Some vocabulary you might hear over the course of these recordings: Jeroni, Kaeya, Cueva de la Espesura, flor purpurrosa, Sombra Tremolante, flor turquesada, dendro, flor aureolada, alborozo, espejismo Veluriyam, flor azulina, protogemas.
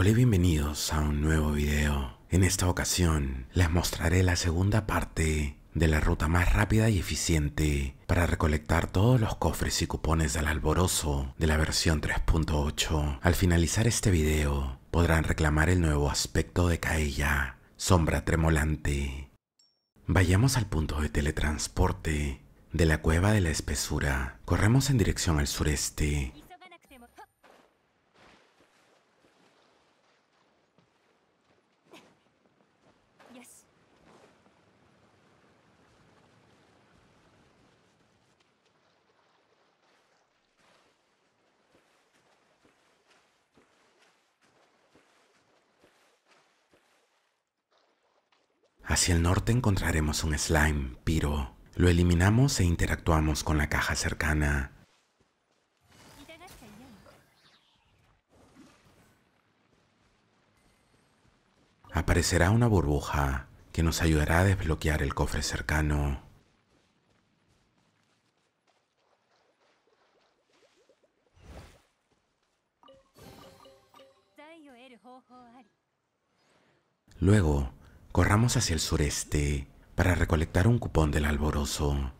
Hola y bienvenidos a un nuevo video. En esta ocasión les mostraré la segunda parte de la ruta más rápida y eficiente para recolectar todos los cofres y cupones del alborozo de la versión 3.8. Al finalizar este video podrán reclamar el nuevo aspecto de Kaeya, Sombra Tremolante. Vayamos al punto de teletransporte de la Cueva de la Espesura. Corremos en dirección al sureste. Hacia el norte encontraremos un slime, piro. Lo eliminamos e interactuamos con la caja cercana. Aparecerá una burbuja que nos ayudará a desbloquear el cofre cercano. Luego, corramos hacia el sureste para recolectar un cupón del alborozo.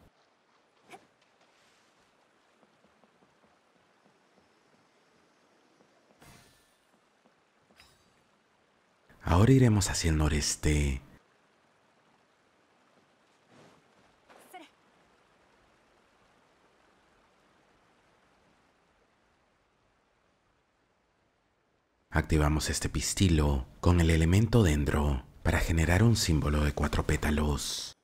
Ahora iremos hacia el noreste. Activamos este pistilo con el elemento dendro para generar un símbolo de 4 pétalos.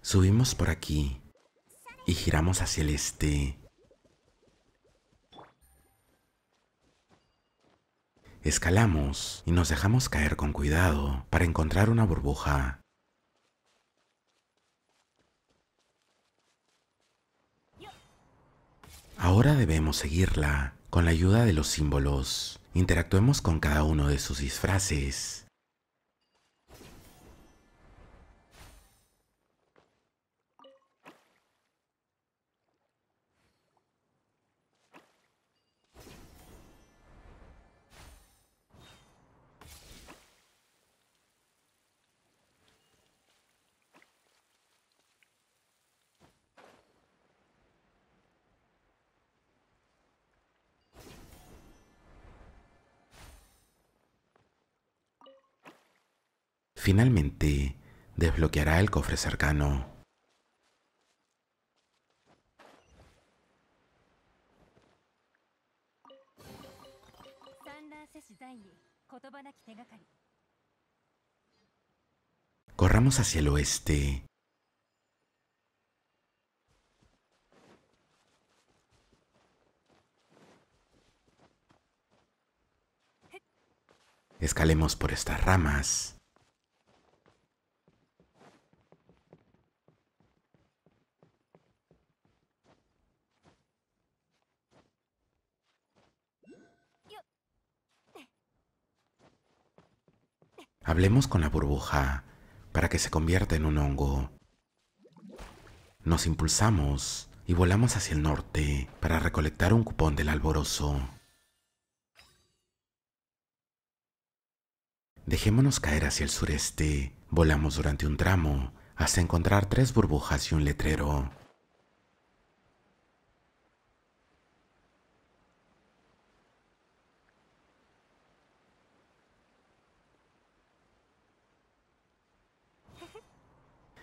Subimos por aquí y giramos hacia el este. Escalamos y nos dejamos caer con cuidado para encontrar una burbuja. Ahora debemos seguirla con la ayuda de los símbolos. Interactuemos con cada uno de sus disfraces. Finalmente, desbloqueará el cofre cercano. Corramos hacia el oeste. Escalemos por estas ramas. Hablemos con la burbuja para que se convierta en un hongo. Nos impulsamos y volamos hacia el norte para recolectar un cupón del alborozo. Dejémonos caer hacia el sureste. Volamos durante un tramo hasta encontrar 3 burbujas y un letrero.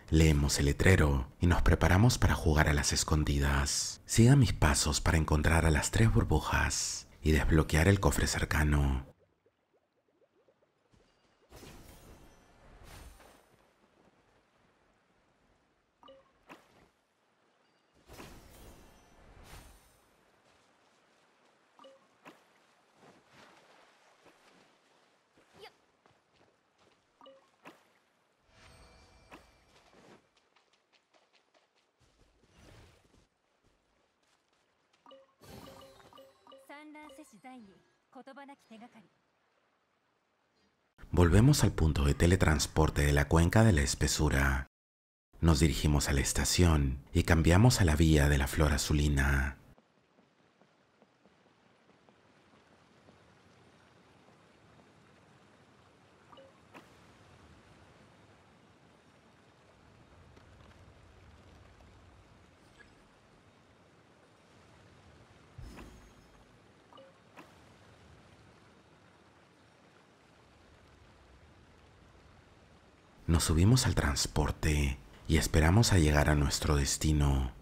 Leemos el letrero y nos preparamos para jugar a las escondidas. Siga mis pasos para encontrar a las 3 burbujas y desbloquear el cofre cercano. Volvemos al punto de teletransporte de la Cuenca de la Espesura. Nos dirigimos a la estación y cambiamos a la vía de la flor azulina. Nos subimos al transporte y esperamos a llegar a nuestro destino.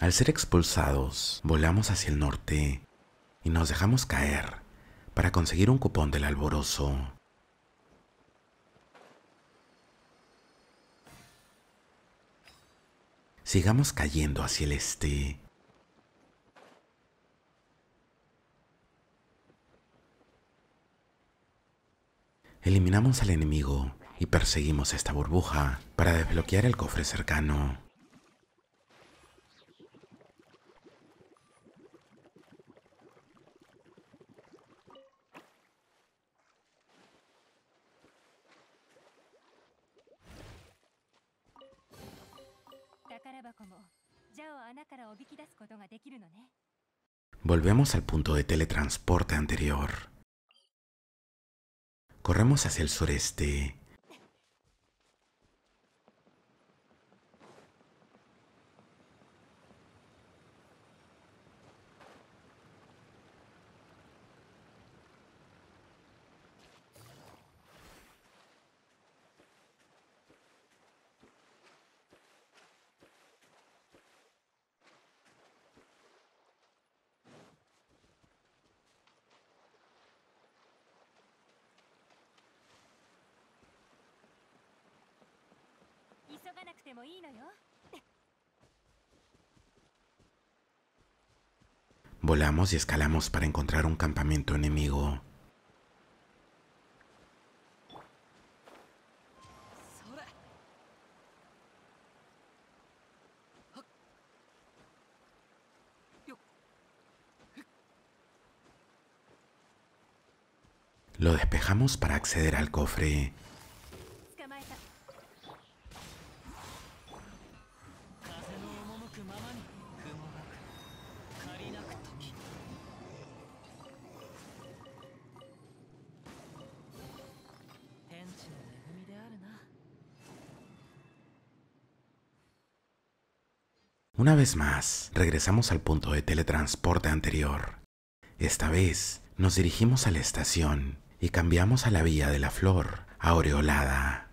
Al ser expulsados, volamos hacia el norte y nos dejamos caer para conseguir un cupón del alborozo. Sigamos cayendo hacia el este. Eliminamos al enemigo y perseguimos esta burbuja para desbloquear el cofre cercano. Volvemos al punto de teletransporte anterior. Corremos hacia el sureste. Volamos y escalamos para encontrar un campamento enemigo. Lo despejamos para acceder al cofre. Una vez más, regresamos al punto de teletransporte anterior. Esta vez, nos dirigimos a la estación y cambiamos a la villa de la flor aureolada.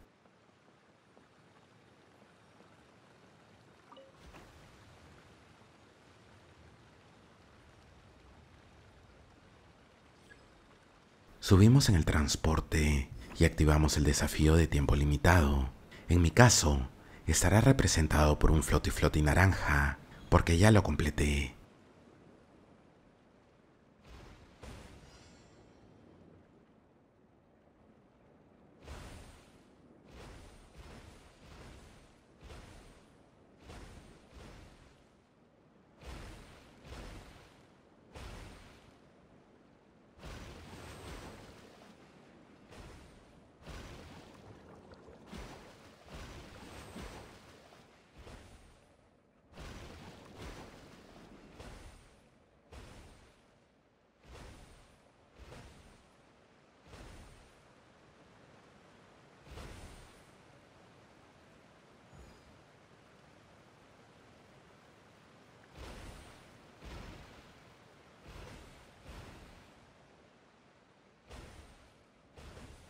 Subimos en el transporte y activamos el desafío de tiempo limitado. En mi caso, estará representado por un floti-floti naranja, porque ya lo completé.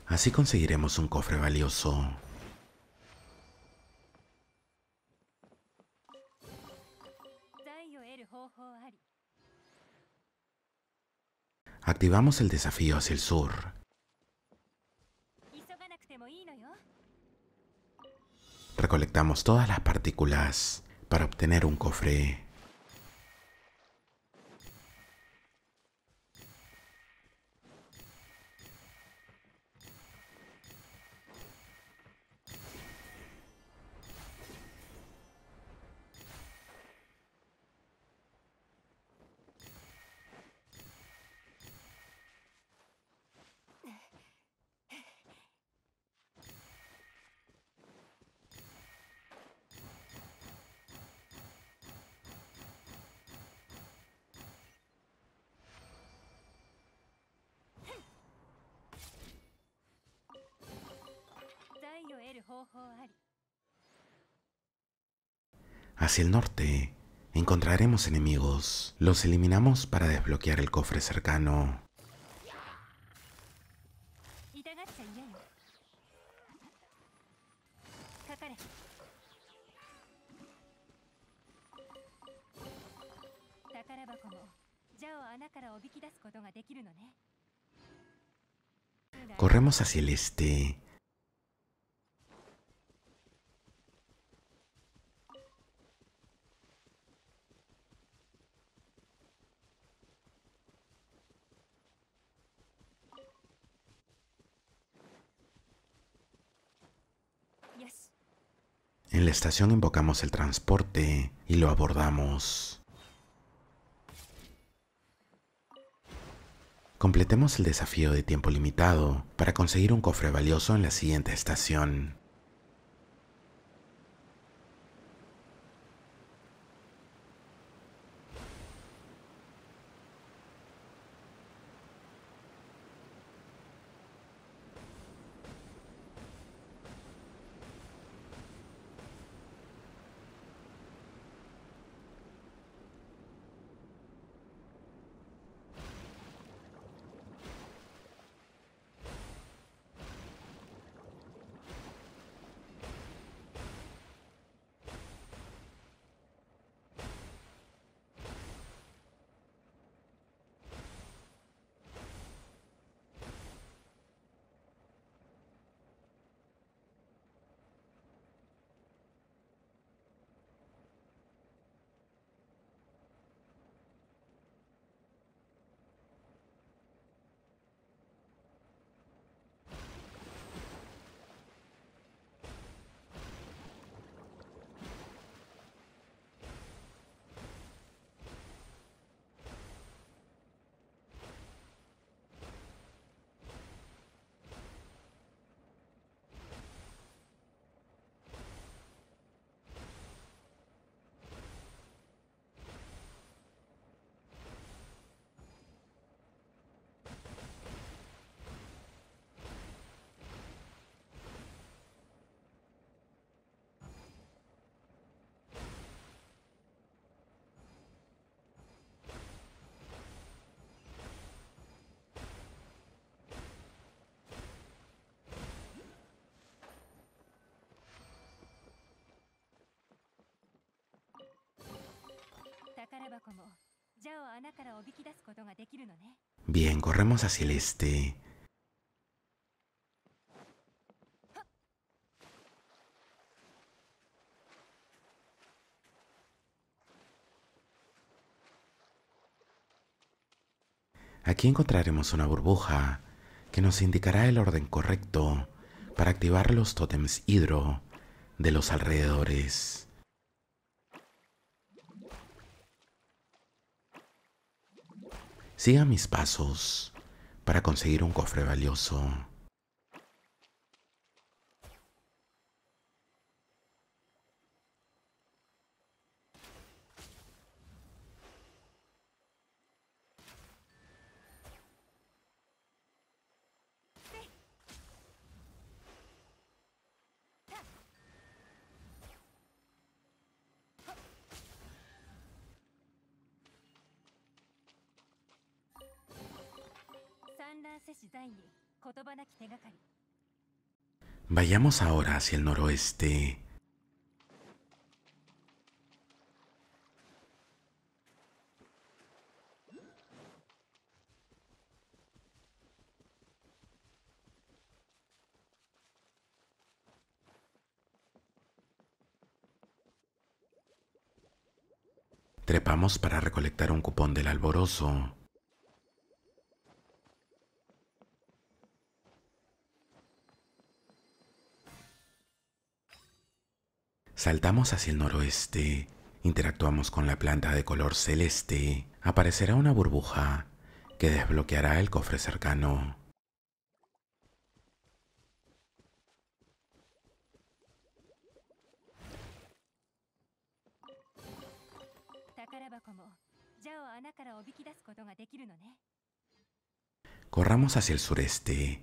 Así conseguiremos un cofre valioso. Activamos el desafío hacia el sur. Recolectamos todas las partículas para obtener un cofre. Hacia el norte encontraremos enemigos. Los eliminamos para desbloquear el cofre cercano. Corremos hacia el este. En la estación invocamos el transporte y lo abordamos. Completemos el desafío de tiempo limitado para conseguir un cofre valioso en la siguiente estación. Bien, corremos hacia el este. Aquí encontraremos una burbuja que nos indicará el orden correcto para activar los tótems hidro de los alrededores. Siga mis pasos para conseguir un cofre valioso. Vayamos ahora hacia el noroeste. Trepamos para recolectar un cupón del alborozo. Saltamos hacia el noroeste, interactuamos con la planta de color celeste, aparecerá una burbuja que desbloqueará el cofre cercano. Corramos hacia el sureste.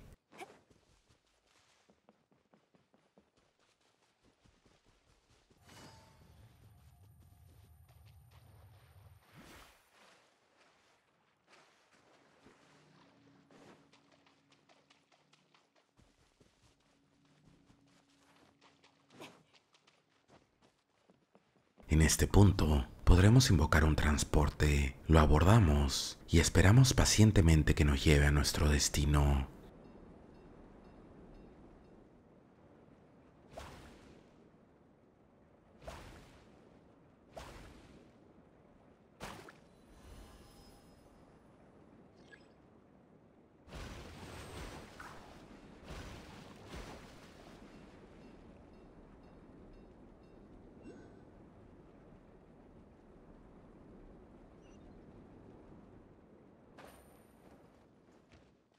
En este punto podremos invocar un transporte, lo abordamos y esperamos pacientemente que nos lleve a nuestro destino.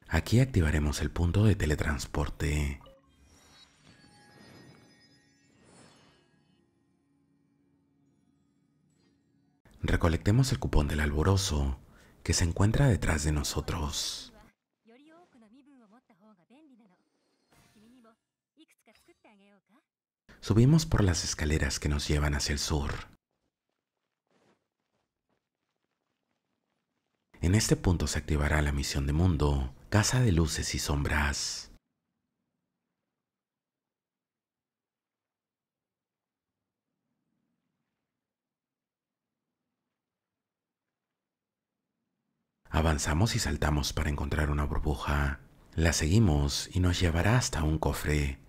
Aquí activaremos el punto de teletransporte. Recolectemos el cupón del alborozo, que se encuentra detrás de nosotros. Subimos por las escaleras que nos llevan hacia el sur. En este punto se activará la misión de mundo, Casa de Luces y Sombras. Avanzamos y saltamos para encontrar una burbuja. La seguimos y nos llevará hasta un cofre.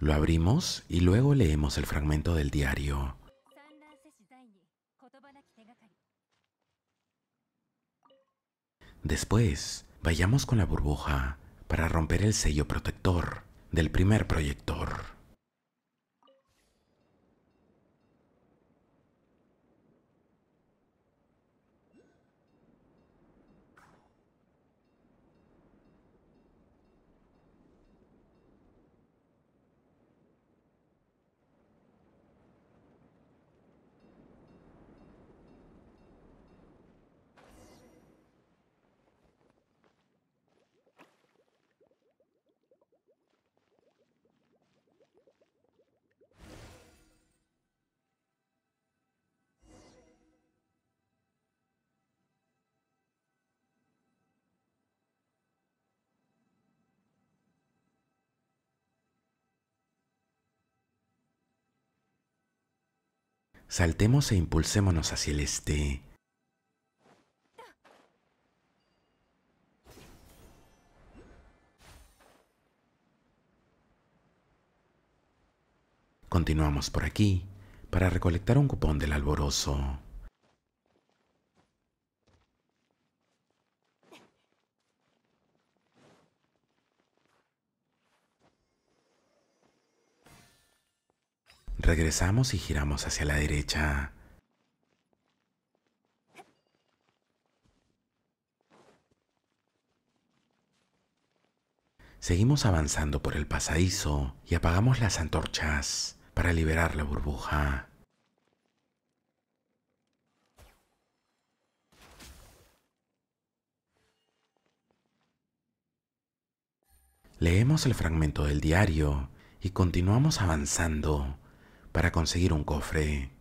Lo abrimos y luego leemos el fragmento del diario. Después, vayamos con la burbuja para romper el sello protector del primer proyector. Saltemos e impulsémonos hacia el este. Continuamos por aquí para recolectar un cupón del alborozo. Regresamos y giramos hacia la derecha. Seguimos avanzando por el pasadizo y apagamos las antorchas para liberar la burbuja. Leemos el fragmento del diario y continuamos avanzando para conseguir un cofre.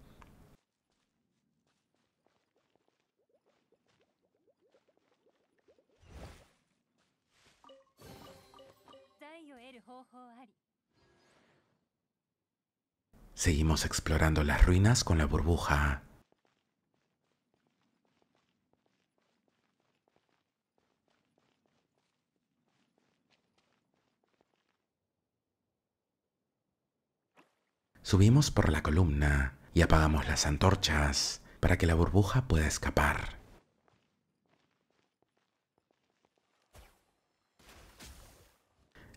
Seguimos explorando las ruinas con la burbuja. Subimos por la columna y apagamos las antorchas para que la burbuja pueda escapar.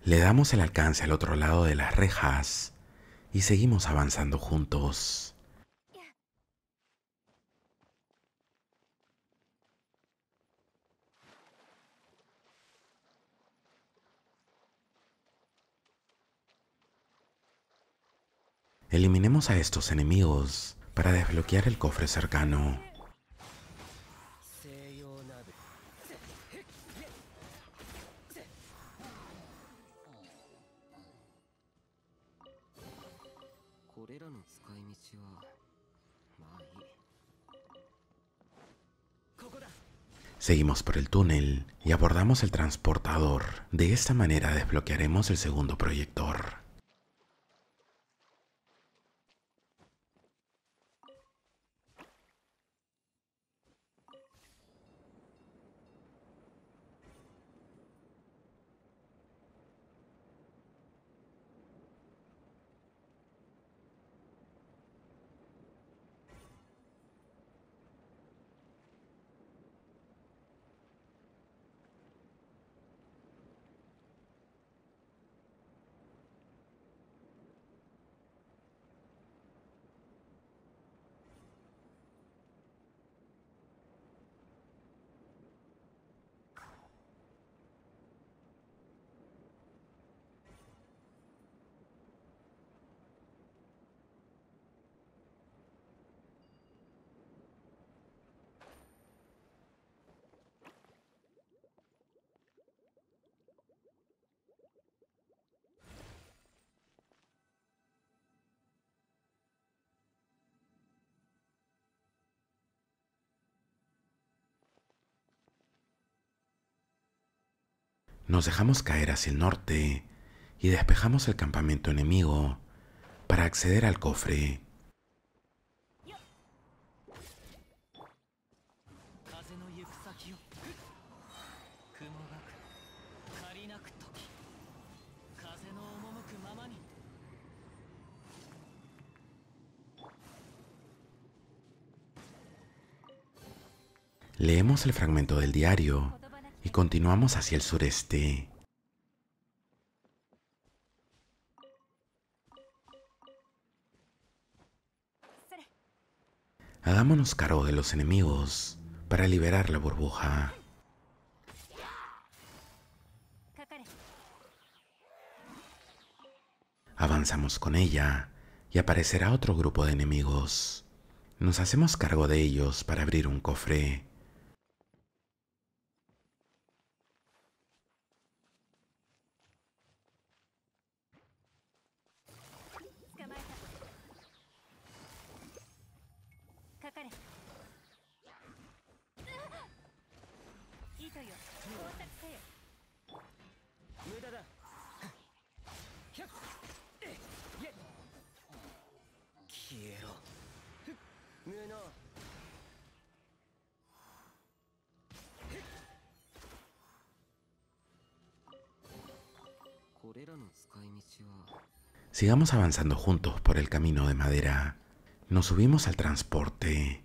Le damos el alcance al otro lado de las rejas y seguimos avanzando juntos. Eliminemos a estos enemigos para desbloquear el cofre cercano. Seguimos por el túnel y abordamos el transportador. De esta manera desbloquearemos el segundo proyector. Nos dejamos caer hacia el norte y despejamos el campamento enemigo para acceder al cofre. Leemos el fragmento del diario y continuamos hacia el sureste. Hagámonos cargo de los enemigos para liberar la burbuja. Avanzamos con ella y aparecerá otro grupo de enemigos. Nos hacemos cargo de ellos para abrir un cofre. Sigamos avanzando juntos por el camino de madera. Nos subimos al transporte.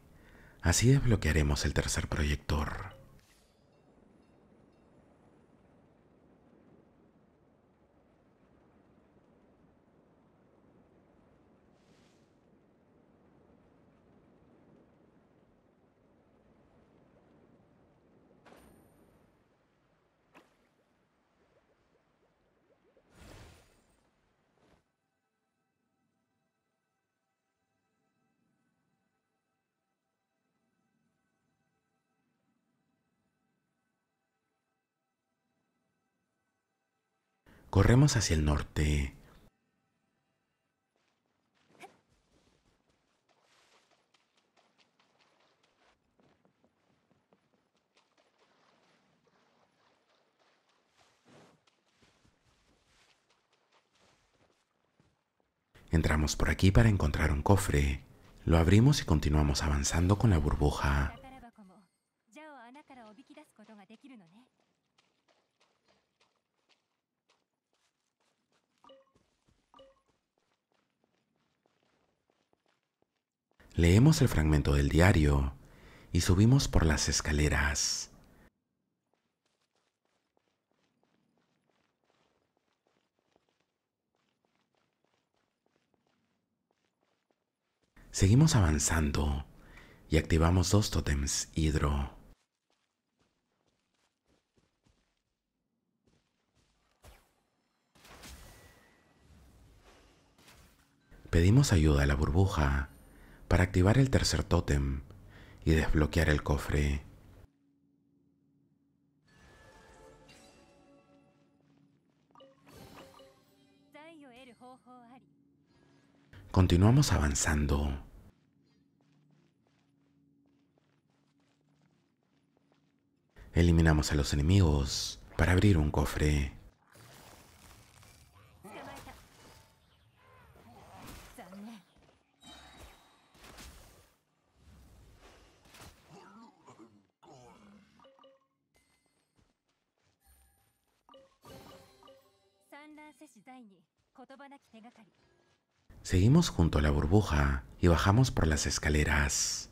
Así desbloquearemos el tercer proyector. Corremos hacia el norte. Entramos por aquí para encontrar un cofre. Lo abrimos y continuamos avanzando con la burbuja. Leemos el fragmento del diario y subimos por las escaleras. Seguimos avanzando y activamos dos tótems hidro. Pedimos ayuda a la burbuja para activar el tercer tótem y desbloquear el cofre. Continuamos avanzando. Eliminamos a los enemigos para abrir un cofre. Seguimos junto a la burbuja y bajamos por las escaleras.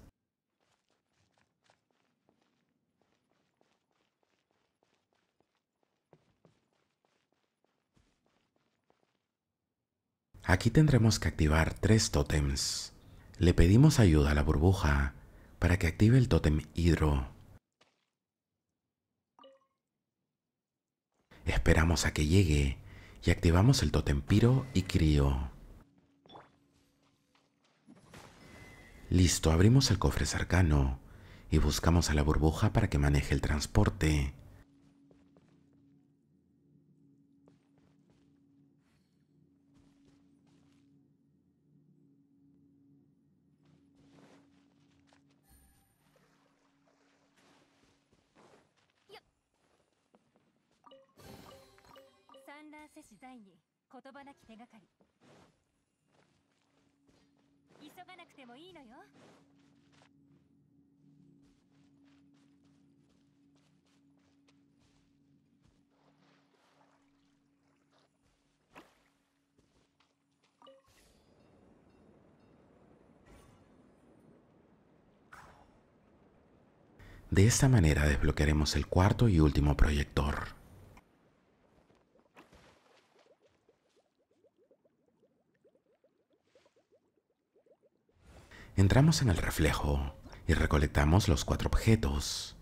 Aquí tendremos que activar 3 tótems. Le pedimos ayuda a la burbuja para que active el tótem hidro. Esperamos a que llegue y activamos el tótem piro y crío. Listo, abrimos el cofre cercano y buscamos a la burbuja para que maneje el transporte. De esta manera desbloquearemos el cuarto y último proyector. Entramos en el reflejo y recolectamos los 4 objetos.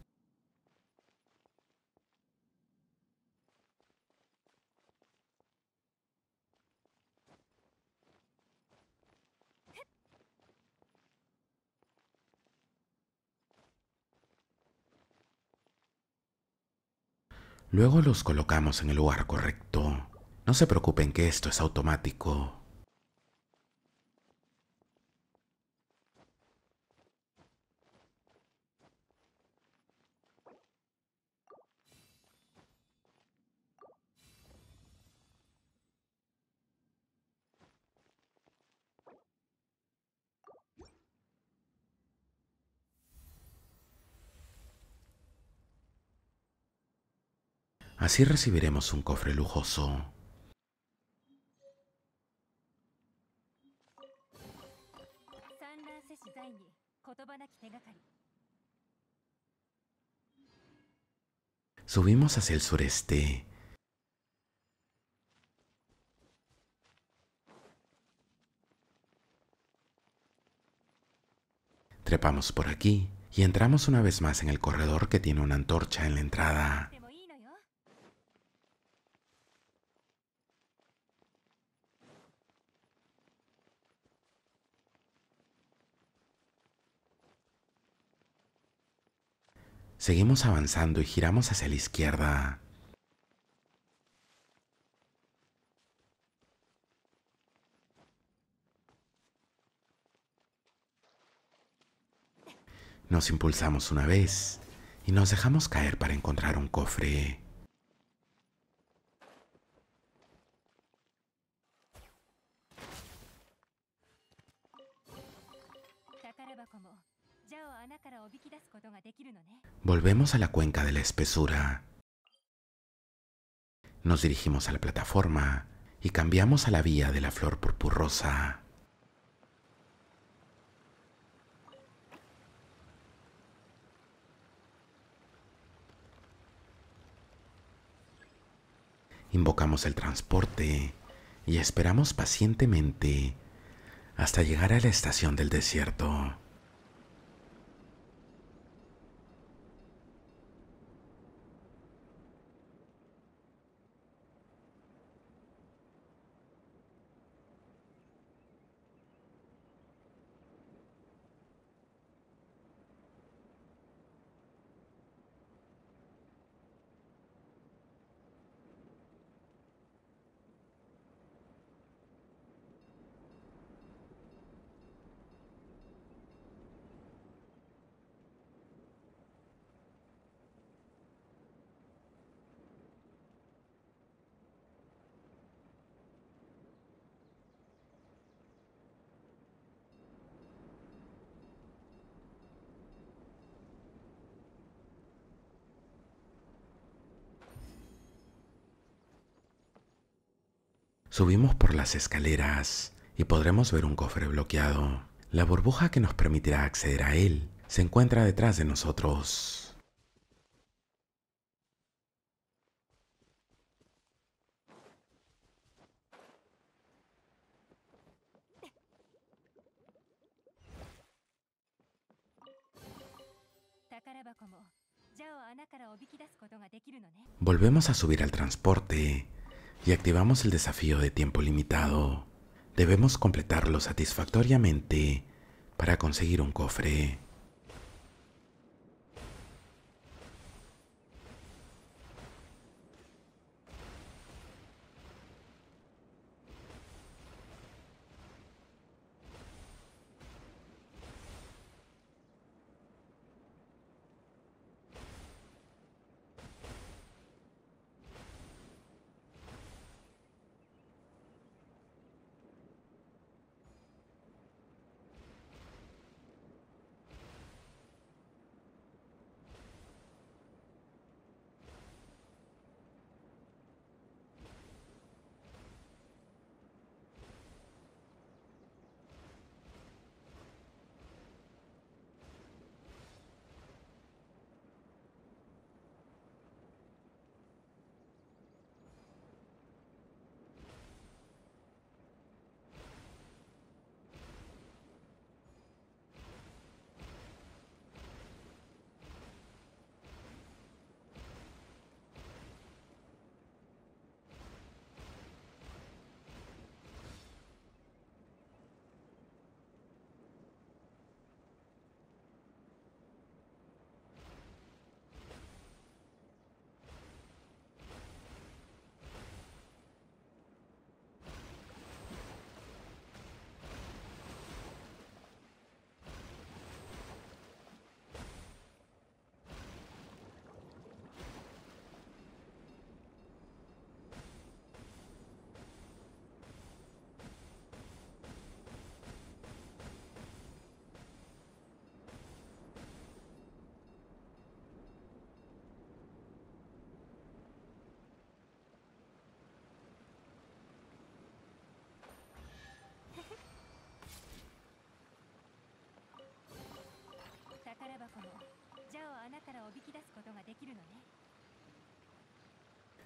Luego los colocamos en el lugar correcto. No se preocupen que esto es automático. Así recibiremos un cofre lujoso. Subimos hacia el sureste. Trepamos por aquí y entramos una vez más en el corredor que tiene una antorcha en la entrada. Seguimos avanzando y giramos hacia la izquierda. Nos impulsamos una vez y nos dejamos caer para encontrar un cofre. Volvemos a la cuenca de la espesura. Nos dirigimos a la plataforma y cambiamos a la vía de la flor purpurrosa. Invocamos el transporte y esperamos pacientemente hasta llegar a la estación del desierto. Subimos por las escaleras y podremos ver un cofre bloqueado. La burbuja que nos permitirá acceder a él se encuentra detrás de nosotros. Volvemos a subir al transporte y activamos el desafío de tiempo limitado. Debemos completarlo satisfactoriamente para conseguir un cofre.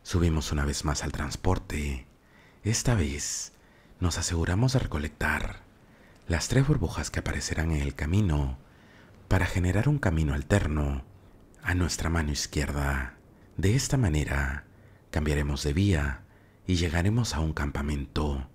Subimos una vez más al transporte. Esta vez nos aseguramos de recolectar las tres burbujas que aparecerán en el camino para generar un camino alterno a nuestra mano izquierda. De esta manera cambiaremos de vía y llegaremos a un campamento.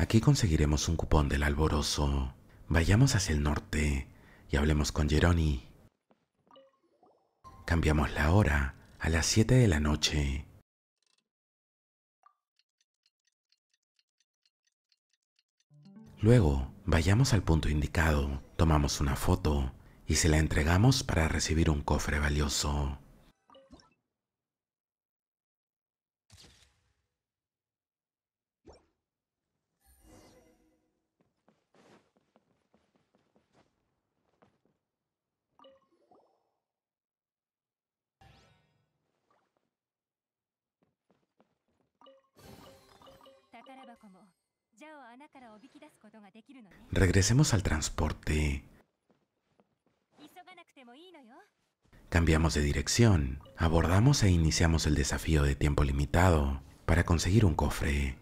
Aquí conseguiremos un cupón del alborozo. Vayamos hacia el norte y hablemos con Jeroni. Cambiamos la hora a las 7 de la noche. Luego, vayamos al punto indicado, tomamos una foto y se la entregamos para recibir un cofre valioso. Regresemos al transporte. Cambiamos de dirección. Abordamos e iniciamos el desafío de tiempo limitado para conseguir un cofre.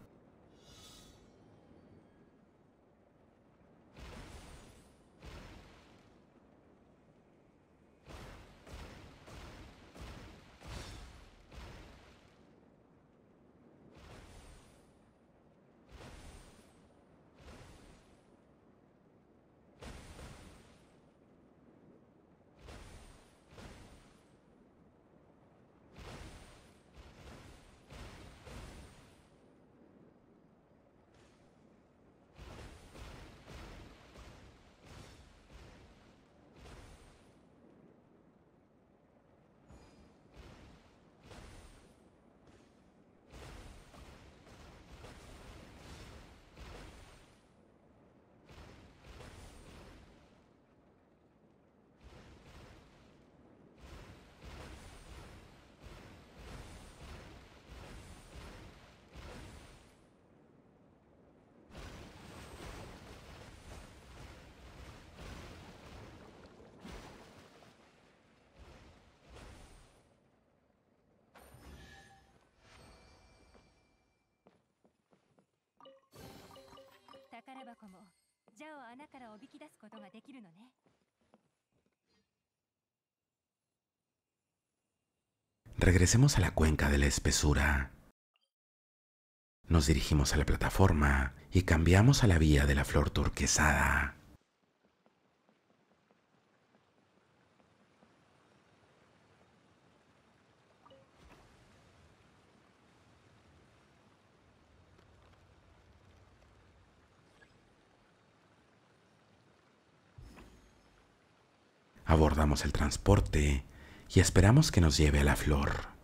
Regresemos a la cuenca de la espesura. Nos dirigimos a la plataforma y cambiamos a la vía de la flor turquesada. Abordamos el transporte y esperamos que nos lleve a la flor.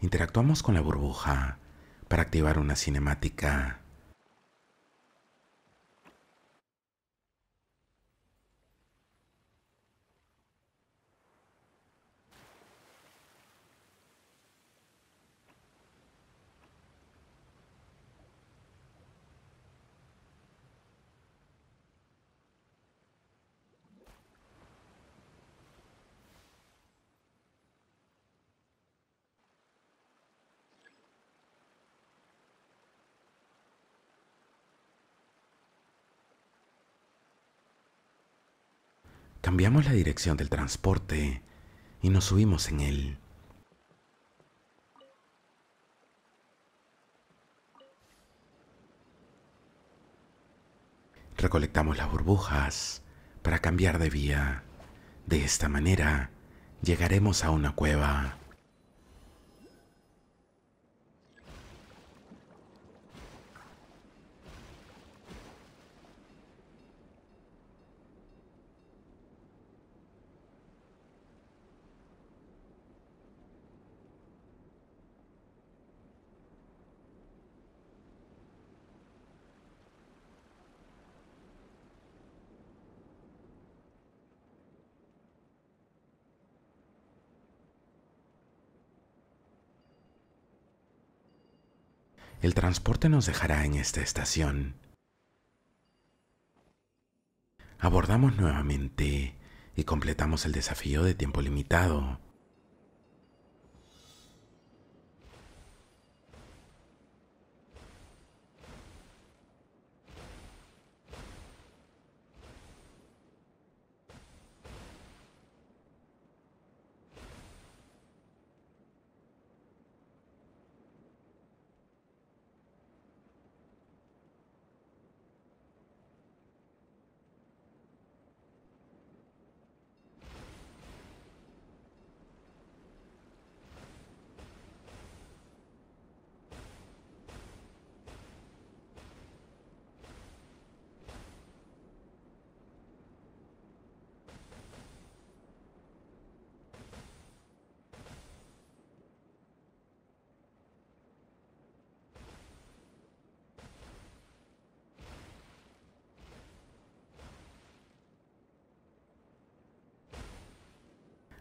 Interactuamos con la burbuja para activar una cinemática. Cambiamos la dirección del transporte y nos subimos en él. Recolectamos las burbujas para cambiar de vía. De esta manera llegaremos a una cueva. El transporte nos dejará en esta estación. Abordamos nuevamente y completamos el desafío de tiempo limitado.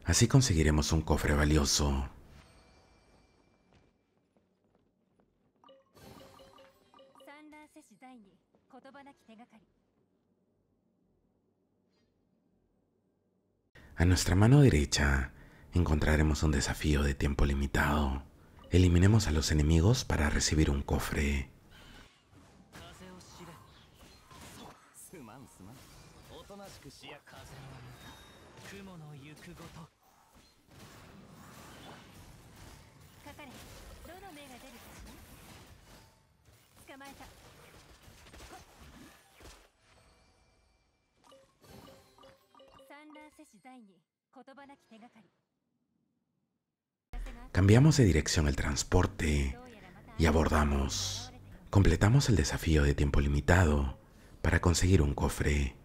Así conseguiremos un cofre valioso. A nuestra mano derecha encontraremos un desafío de tiempo limitado. Eliminemos a los enemigos para recibir un cofre. Cambiamos de dirección el transporte y abordamos. Completamos el desafío de tiempo limitado para conseguir un cofre.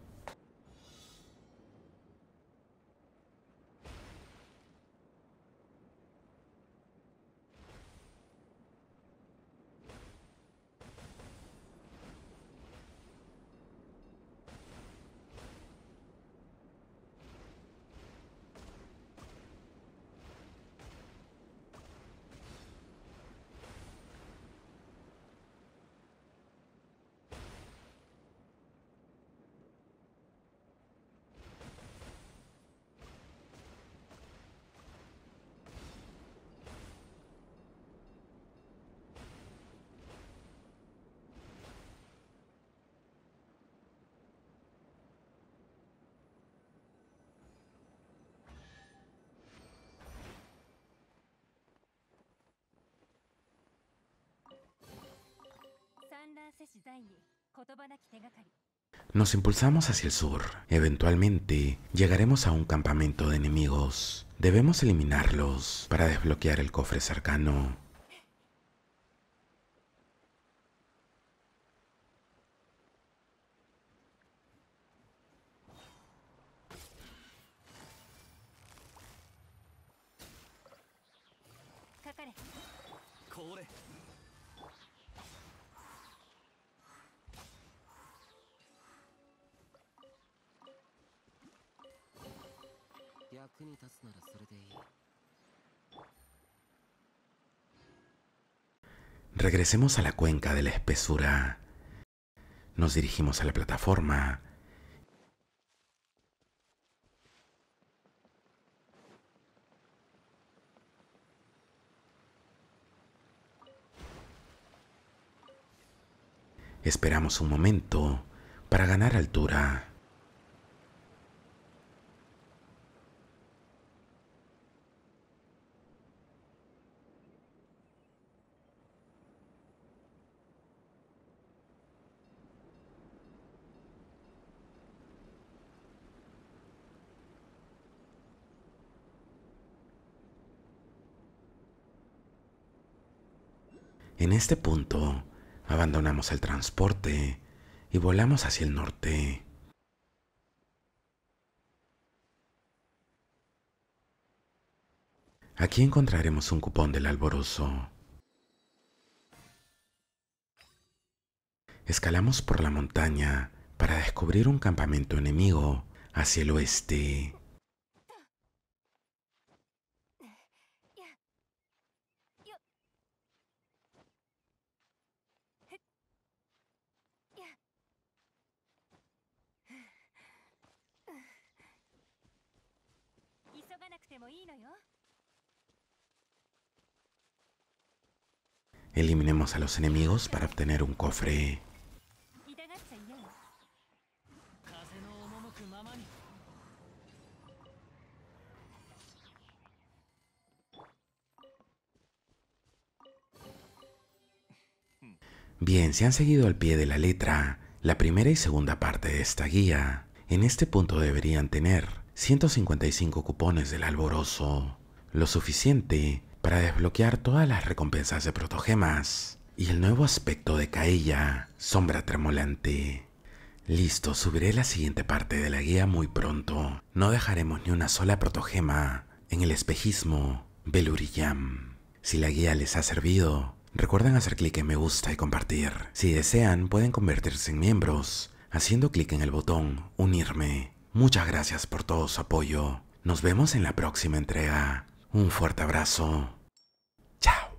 Nos impulsamos hacia el sur. Eventualmente llegaremos a un campamento de enemigos. Debemos eliminarlos para desbloquear el cofre cercano. Regresemos a la cuenca de la espesura. Nos dirigimos a la plataforma . Esperamos un momento para ganar altura. En este punto, abandonamos el transporte y volamos hacia el norte. Aquí encontraremos un cupón del alborozo. Escalamos por la montaña para descubrir un campamento enemigo hacia el oeste. Eliminemos a los enemigos para obtener un cofre. Bien, si han seguido al pie de la letra la primera y segunda parte de esta guía, en este punto deberían tener 155 cupones del alborozo, lo suficiente para desbloquear todas las recompensas de protogemas y el nuevo aspecto de Kaeya, Sombra Tremolante. Listo, subiré la siguiente parte de la guía muy pronto. No dejaremos ni una sola protogema en el espejismo Veluriyam. Si la guía les ha servido, recuerden hacer clic en me gusta y compartir. Si desean, pueden convertirse en miembros haciendo clic en el botón unirme. Muchas gracias por todo su apoyo. Nos vemos en la próxima entrega. Un fuerte abrazo. Chao.